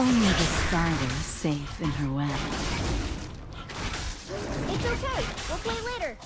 Only the spider is safe in her web. It's okay. We'll play later.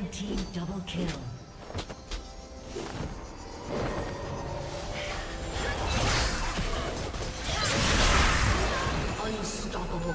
Red team double kill. Unstoppable.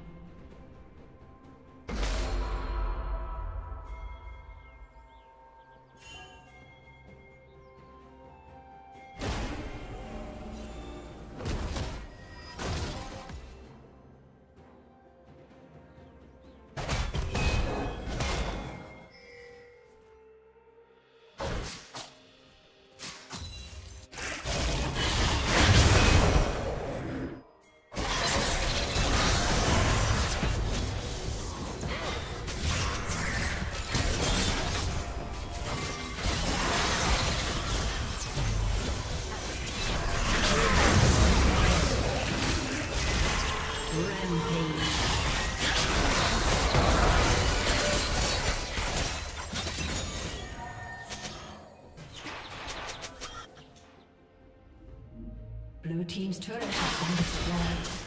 Blue team's turret has been destroyed.